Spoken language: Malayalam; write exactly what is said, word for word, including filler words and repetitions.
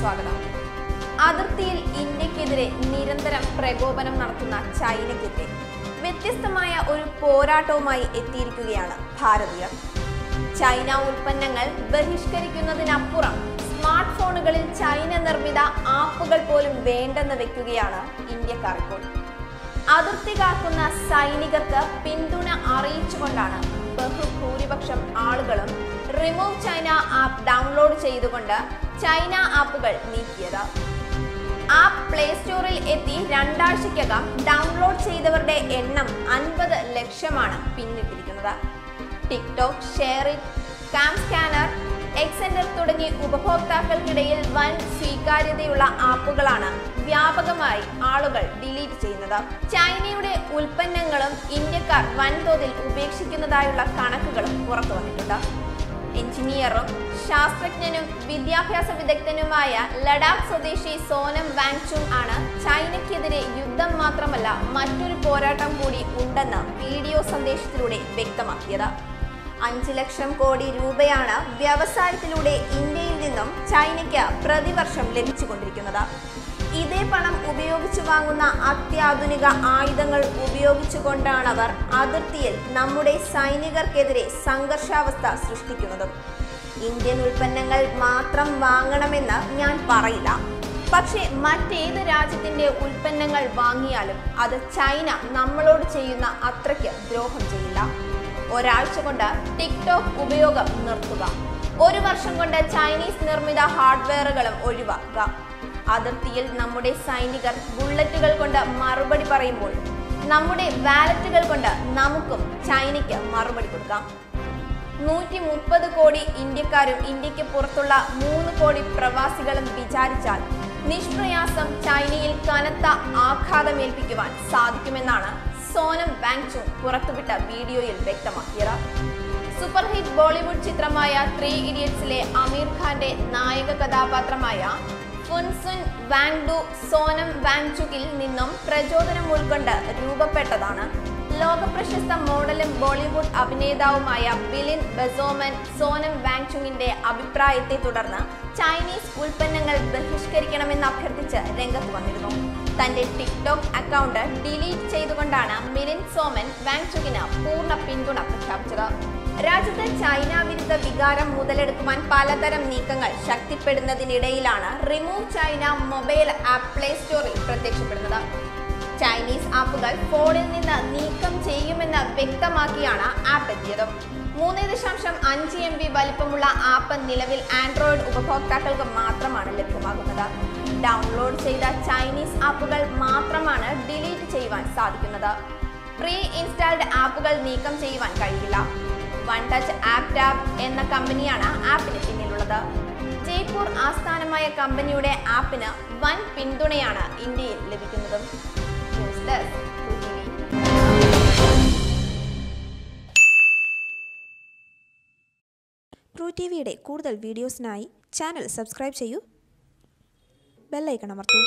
സ്വാഗതം. അതിർത്തിയിൽ ഇന്ത്യക്കെതിരെ നിരന്തരം പ്രകോപനം നടത്തുന്ന ചൈനയ്ക്കെതിരെ വ്യത്യസ്തമായ ഒരു പോരാട്ടവുമായി എത്തിയിരിക്കുകയാണ് ഭാരതീയർ. ചൈന ഉൽപ്പന്നങ്ങൾ ബഹിഷ്കരിക്കുന്നതിനപ്പുറം സ്മാർട്ട് ഫോണുകളിൽ ചൈന നിർമ്മിത ആപ്പുകൾ പോലും വേണ്ടെന്ന് വെക്കുകയാണ് ഇന്ത്യക്കാർ. ഇപ്പോൾ അതിർത്തി കാക്കുന്ന സൈനികർക്ക് പിന്തുണ അറിയിച്ചുകൊണ്ടാണ് ബഹുഭൂരിപക്ഷം ആളുകളും റിമൂവ് ചൈന ആപ്പ് ഡൗൺലോഡ് ചെയ്തുകൊണ്ട് ചൈന ആപ്പുകൾ നീക്കിയത്. ആപ്പ് പ്ലേ സ്റ്റോറിൽ എത്തി രണ്ടാഴ്ചക്കകം ഡൗൺലോഡ് ചെയ്തവരുടെ എണ്ണം അൻപത് ലക്ഷമാണ് പിന്നിട്ടിരിക്കുന്നത്. TikTok, SHAREit, CamScanner, Xender തുടങ്ങി ഉപഭോക്താക്കൾക്കിടയിൽ വൻ സ്വീകാര്യതയുള്ള ആപ്പുകളാണ് വ്യാപകമായി ആളുകൾ ഡിലീറ്റ് ചെയ്യുന്നത്. ചൈനയുടെ ഉൽപ്പന്നങ്ങളും ഇന്ത്യക്കാർ വൻതോതിൽ ഉപേക്ഷിക്കുന്നതായുള്ള കണക്കുകളും പുറത്തു വന്നിട്ടുണ്ട്. എഞ്ചിനീയറും ശാസ്ത്രജ്ഞനും വിദ്യാഭ്യാസ വിദഗ്ധനുമായ ലഡാക്ക് സ്വദേശി സോനം വാങ്ചും ആണ് ചൈനയ്ക്കെതിരെ യുദ്ധം മാത്രമല്ല മറ്റൊരു പോരാട്ടം കൂടി ഉണ്ടെന്ന് വീഡിയോ സന്ദേശത്തിലൂടെ വ്യക്തമാക്കിയത്. അഞ്ച് ലക്ഷം കോടി രൂപയാണ് വ്യവസായത്തിലൂടെ ഇന്ത്യയിൽ നിന്നും ചൈനയ്ക്ക് പ്രതിവർഷം ലഭിച്ചുകൊണ്ടിരിക്കുന്നത്. ഇതേ പണം ഉപയോഗിച്ചു വാങ്ങുന്ന അത്യാധുനിക ആയുധങ്ങൾ ഉപയോഗിച്ചുകൊണ്ടാണവർ അതിർത്തിയിൽ നമ്മുടെ സൈനികർക്കെതിരെ സംഘർഷാവസ്ഥ സൃഷ്ടിക്കുന്നതും. ഇന്ത്യൻ ഉൽപ്പന്നങ്ങൾ മാത്രം വാങ്ങണമെന്ന് ഞാൻ പറയില്ല, പക്ഷേ മറ്റേത് രാജ്യത്തിൻ്റെ ഉൽപ്പന്നങ്ങൾ വാങ്ങിയാലും അത് ചൈന നമ്മളോട് ചെയ്യുന്ന അത്രയ്ക്ക് ദ്രോഹം ചെയ്യില്ല. ഒരാഴ്ച കൊണ്ട് ടിക്ടോക്ക് ഉപയോഗം നിർത്തുക, ഒരു വർഷം കൊണ്ട് ചൈനീസ് നിർമ്മിത ഹാർഡ്വെയറുകളും ഒഴിവാക്കുക. അതിർത്തിയിൽ നമ്മുടെ സൈനികർ ബുള്ളറ്റുകൾ കൊണ്ട് മറുപടി പറയുമ്പോൾ നമ്മുടെ വാലറ്റുകൾ കൊണ്ട് നമുക്കും ചൈനയ്ക്ക് മറുപടി കൊടുക്കാം. നൂറ്റി മുപ്പത് കോടി ഇന്ത്യക്കാരും ഇന്ത്യക്ക് പുറത്തുള്ള മൂന്ന് കോടി പ്രവാസികളും വിചാരിച്ചാൽ നിഷ്പ്രയാസം ചൈനയിൽ കനത്ത ആഘാതമേൽപ്പിക്കുവാൻ സാധിക്കുമെന്നാണ് സോനം വാങ്ചും പുറത്തുവിട്ട വീഡിയോയിൽ വ്യക്തമാക്കിയത്. സൂപ്പർഹിറ്റ് ബോളിവുഡ് ചിത്രമായ ത്രീ ഇഡിയറ്റ്സിലെ അമീർ ഖാന്റെ നായക കഥാപാത്രമായ ഫുൻസുൻ വാങ്ഡു സോനം വാങ്ചുകിൽ നിന്നും പ്രചോദനം ഉൾക്കൊണ്ട് രൂപപ്പെട്ടതാണ്. ലോകപ്രശസ്ത മോഡലും ബോളിവുഡ് അഭിനേതാവുമായ ബിലിൻ ബസോമൻ സോനം വാങ്ചുങ്ങിന്റെ അഭിപ്രായത്തെ തുടർന്ന് ചൈനീസ് ഉൽപ്പന്നങ്ങൾ ബഹിഷ്കരിക്കണമെന്ന് അഭ്യർത്ഥിച്ച് രംഗത്ത് വന്നിരുന്നു. തന്റെ ടിക്ടോക്ക് അക്കൗണ്ട് ഡിലീറ്റ് ചെയ്തുകൊണ്ടാണ് മിലിൻ സോമൻ വാങ്ചുകിന് പൂർണ്ണ പിന്തുണ പ്രഖ്യാപിച്ചത്. രാജ്യത്ത് ചൈന വിരുദ്ധ വികാരം മുതലെടുക്കുവാൻ പലതരം നീക്കങ്ങൾ ശക്തിപ്പെടുന്നതിനിടയിലാണ് remove China mobile app play സ്റ്റോറിൽ പ്രത്യക്ഷപ്പെടുന്നത്. ചൈനീസ് ആപ്പുകൾ ഫോണിൽ നിന്ന് നീക്കം ചെയ്യുമെന്ന് വ്യക്തമാക്കിയാണ് ആപ്പ് എത്തിയത്. മൂന്ന് ദശാംശം അഞ്ച് എം ബി വലിപ്പമുള്ള ആപ്പ് നിലവിൽ ആൻഡ്രോയിഡ് ഉപഭോക്താക്കൾക്ക് മാത്രമാണ് ലഭ്യമാകുന്നത്. ഡൗൺലോഡ് ചെയ്ത ചൈനീസ് ആപ്പുകൾ മാത്രമാണ് ഡിലീറ്റ് ചെയ്യുവാൻ സാധിക്കുന്നത്. പ്രീ ഇൻസ്റ്റാൾഡ് ആപ്പുകൾ നീക്കം ചെയ്യുവാൻ കഴിയില്ല. വൺ ടച്ച് ആപ്പ് ടാബ് എന്ന കമ്പനിയാണ് ആപ്പിന് പിന്നിലുള്ളത്. ജയ്പൂർ ആസ്ഥാനമായ കമ്പനിയുടെ ആപ്പിന് വൻ പിന്തുണയാണ് ഇന്ത്യയിൽ ലഭിക്കുന്നതും. News desk, true T V. True T വിയുടെ കൂടുതൽ വീഡിയോസിനായി ചാനൽ സബ്സ്ക്രൈബ് ചെയ്യൂ, ബെല്ലൈക്കൺ അമർത്തൂ.